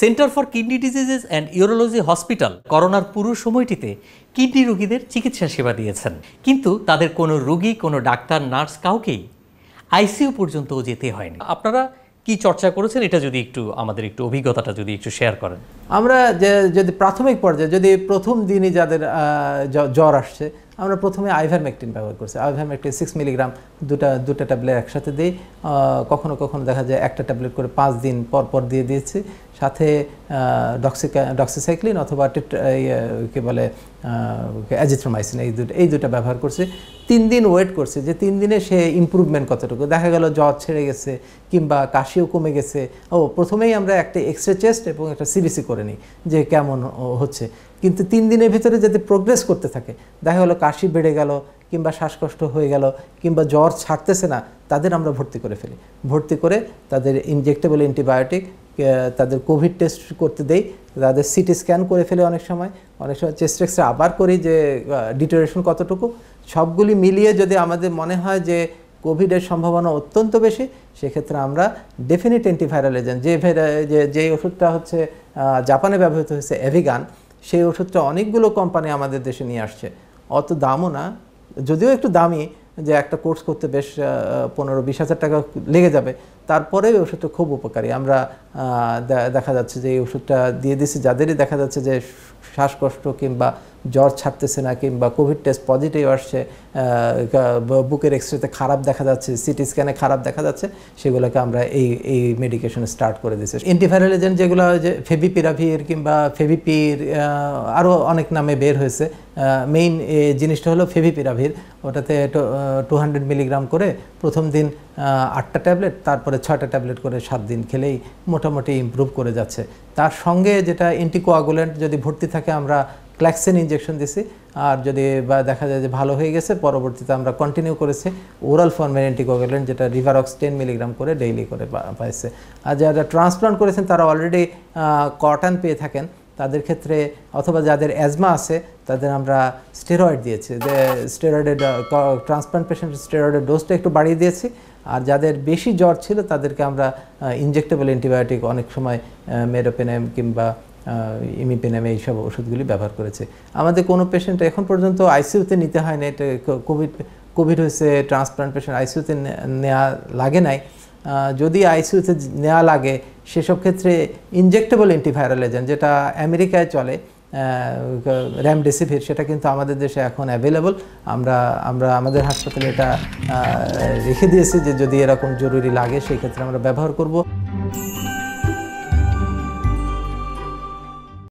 Centre for kidney diseases and urology hospital করোনার পুরো সময়টিতে কিডনি রোগীদের চিকিৎসা সেবা দিয়েছেন, কিন্তু তাদের কোনো রোগী, কোনো ডাক্তার, নার্স কাউকেই আইসিইউ পর্যন্ত যেতে হয়নি। আপনারা কি চর্চা করেছেন, এটা যদি একটু আমাদের অভিজ্ঞতাটা যদি একটু শেয়ার করেন। আমরা যদি প্রাথমিক পর্যায়ে প্রথম দিনই যাদের জ্বর আসছে, আমরা প্রথমে আইভারমেকটিন ব্যবহার করছি। আইভারমেকটিন 6 মিলিগ্রাম দুটা ট্যাবলেট একসাথে দিই। কখনো কখনো দেখা যায় একটা ট্যাবলেট করে 5 দিন পর পর দিয়ে দিয়েছি। সাথে ডক্সিসাইক্লিন অথবা কি বলে অ্যাজিথ্রোমাইসিন, এই দুটা ব্যবহার করছি। 3 দিন ওয়েট করছি যে 3 দিনে সে ইম্প্রুভমেন্ট কতটুকু দেখা গেল, জ্বর ছেড়ে গেছে কিংবা কাশিও কমে গেছে। প্রথমেই আমরা একটা এক্সরে চেস্ট এবং একটা সিবিসি করে নিই যে কেমন হচ্ছে, কিন্তু 3 দিনের ভিতরে যদি প্রোগ্রেস করতে থাকে, দেখা গেলো কাশি বেড়ে গেল কিংবা শ্বাসকষ্ট হয়ে গেল কিংবা জ্বর ছাড়তেছে না, তাদের আমরা ভর্তি করে ফেলি। ভর্তি করে তাদের ইনজেক্টেবল অ্যান্টিবায়োটিক, তাদের কোভিড টেস্ট করতে দেই, তাদের সিটি স্ক্যান করে ফেলে অনেক সময় চেস্ট এক্সরে আবার করি যে ডিটেরিয়েশন কতটুকু। সবগুলি মিলিয়ে যদি আমাদের মনে হয় যে কোভিডের সম্ভাবনা অত্যন্ত বেশি, সেক্ষেত্রে আমরা ডেফিনিট অ্যান্টিভাইরাল এজেন্ট, যে ওষুধটা হচ্ছে জাপানে ব্যবহৃত হয়েছে অ্যাভিগান, সেই ওষুধটা অনেকগুলো কোম্পানি আমাদের দেশে নিয়ে আসছে। অত দামও না, যদিও একটু দামি, যে একটা কোর্স করতে বেশ 15-20 হাজার টাকা লেগে যাবে, তারপরে এই ওষুধটা খুব উপকারী। আমরা দেখা যাচ্ছে যে এই ওষুধটা দিয়ে দিচ্ছি যাদেরই দেখা যাচ্ছে যে শ্বাসকষ্ট কিংবা জ্বর ছাড়তেছে না কিংবা কোভিড টেস্ট পজিটিভ আসছে, বুকের এক্সরেতে খারাপ দেখা যাচ্ছে, সিটি স্ক্যানে খারাপ দেখা যাচ্ছে, সেগুলোকে আমরা এই মেডিকেশন স্টার্ট করে দিচ্ছি। অ্যান্টিভাইরাল এজেন্ট যেগুলো, যে ফেভিপিরাভির কিংবা ফেভিপির আরও অনেক নামে বের হয়েছে, মেইন জিনিসটা হলো ফেভিপিরাভির। ওটাতে 200 মিলিগ্রাম করে প্রথম দিন 8টা ট্যাবলেট, তারপরে 6টা ট্যাবলেট করে 7 দিন খেলেই মোটামুটি ইমপ্রুভ করে যাচ্ছে। তার সঙ্গে যেটা অ্যান্টিকোয়াগুলেন্ট, যদি ভর্তি থাকে আমরা ক্ল্যাক্সিন ইঞ্জেকশন দিছি, আর যদি দেখা যায় যে ভালো হয়ে গেছে, পরবর্তীতে আমরা কন্টিনিউ করেছি ওরাল ফর্মের অ্যান্টিকোগুলেন্ট, যেটা রিভারক্স 10 মিলিগ্রাম করে ডেইলি করে পাইছে। আর যারা ট্রান্সপ্লান্ট করেছেন তারা অলরেডি কটন পেয়ে থাকেন, তাদের ক্ষেত্রে অথবা যাদের অ্যাজমা আছে তাদের আমরা স্টেরয়েড দিয়েছি, যে স্টেরয়েডের ট্রান্সপ্লান্ট পেশেন্টের স্টেরয়েডের ডোজটা একটু বাড়িয়ে দিয়েছি। আর যাদের বেশি জ্বর ছিল তাদেরকে আমরা ইনজেক্টেবল অ্যান্টিবায়োটিক, অনেক সময় মেরোপেনেম কিংবা ইমিপেনেম, এইসব ওষুধগুলি ব্যবহার করেছে। আমাদের কোনো পেশেন্ট এখন পর্যন্ত আইসিইউতে নিতে হয় না, এটা কোভিড হয়েছে ট্রান্সপ্লান্ট পেশেন্ট আইসিইউতে নেওয়া লাগে নাই। যদি আইসিইউতে নেওয়া লাগে, সেসব ক্ষেত্রে ইনজেক্টেবল অ্যান্টিভাইরাল এজেন্ট যেটা আমেরিকায় চলে রেমডেসিভির, সেটা কিন্তু আমাদের দেশে এখন অ্যাভেলেবল। আমরা আমাদের হাসপাতালে এটা রেখে দিয়েছি যে যদি এরকম জরুরি লাগে সেই ক্ষেত্রে আমরা ব্যবহার করব।